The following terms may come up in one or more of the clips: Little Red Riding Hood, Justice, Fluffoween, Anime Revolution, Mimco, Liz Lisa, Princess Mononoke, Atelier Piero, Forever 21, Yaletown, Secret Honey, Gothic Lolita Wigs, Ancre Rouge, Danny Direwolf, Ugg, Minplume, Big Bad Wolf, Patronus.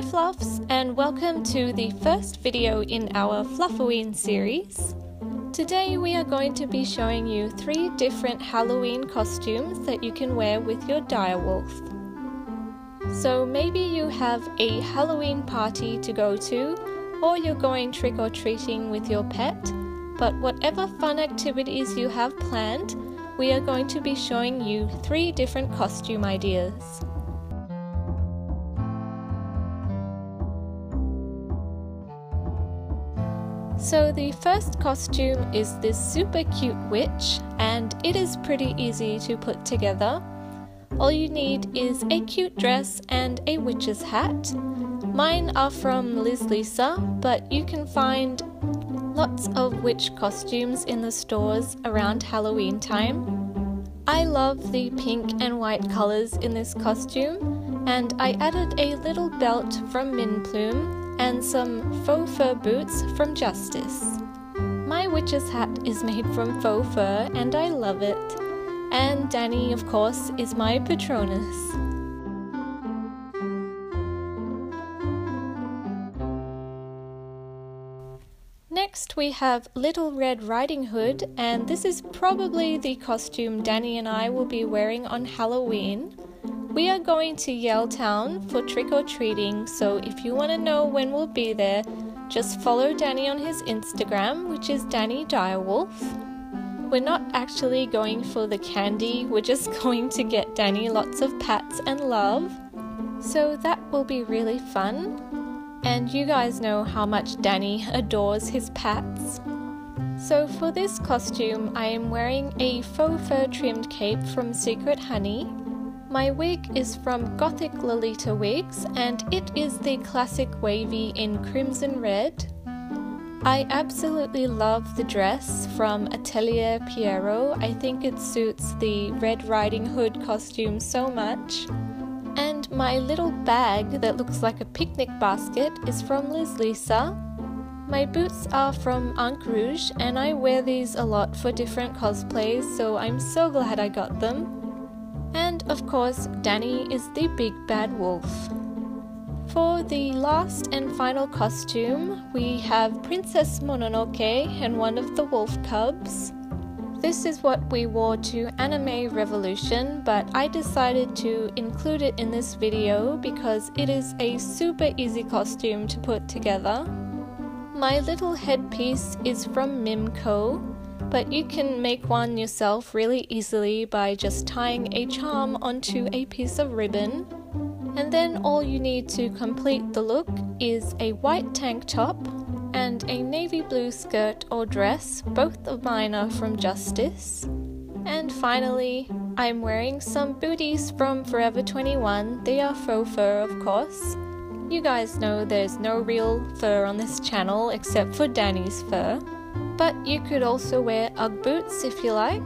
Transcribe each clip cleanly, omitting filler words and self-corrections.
Hi Fluffs, and welcome to the first video in our Fluffoween series. Today we are going to be showing you 3 different Halloween costumes that you can wear with your direwolf. So maybe you have a Halloween party to go to, or you're going trick-or-treating with your pet, but whatever fun activities you have planned, we are going to be showing you 3 different costume ideas. So the first costume is this super cute witch, and it is pretty easy to put together. All you need is a cute dress and a witch's hat. Mine are from Liz Lisa, but you can find lots of witch costumes in the stores around Halloween time. I love the pink and white colours in this costume, and I added a little belt from Minplume and some faux fur boots from Justice. My witch's hat is made from faux fur and I love it. And Danny, of course, is my Patronus. Next we have Little Red Riding Hood, and this is probably the costume Danny and I will be wearing on Halloween. We are going to Yaletown for trick-or-treating, so if you want to know when we'll be there, just follow Danny on his Instagram, which is Danny Direwolf. We're not actually going for the candy, we're just going to get Danny lots of pats and love. So that will be really fun. And you guys know how much Danny adores his pats. So for this costume, I am wearing a faux fur trimmed cape from Secret Honey. My wig is from Gothic Lolita Wigs, and it is the classic wavy in crimson red. I absolutely love the dress from Atelier Piero. I think it suits the Red Riding Hood costume so much. And my little bag that looks like a picnic basket is from Liz Lisa. My boots are from Ancre Rouge, and I wear these a lot for different cosplays, so I'm so glad I got them. And of course, Danny is the big bad wolf. For the last and final costume, we have Princess Mononoke and one of the wolf cubs. This is what we wore to Anime Revolution, but I decided to include it in this video because it is a super easy costume to put together. My little headpiece is from Mimco, but you can make one yourself really easily by just tying a charm onto a piece of ribbon. And then all you need to complete the look is a white tank top and a navy blue skirt or dress, both of mine are from Justice. And finally, I'm wearing some booties from Forever 21, they are faux fur of course. You guys know there's no real fur on this channel except for Danny's fur. But you could also wear Ugg boots if you like.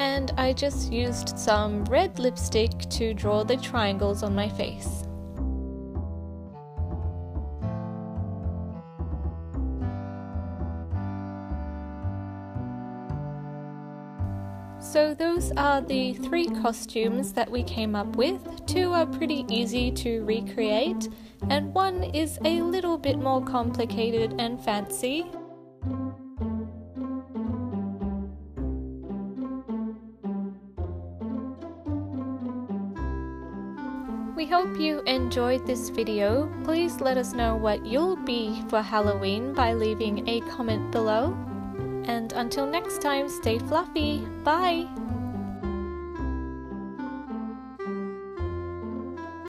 And I just used some red lipstick to draw the triangles on my face. So those are the 3 costumes that we came up with. 2 are pretty easy to recreate, and 1 is a little bit more complicated and fancy. We hope you enjoyed this video. Please let us know what you'll be for Halloween by leaving a comment below. And until next time, stay fluffy. Bye!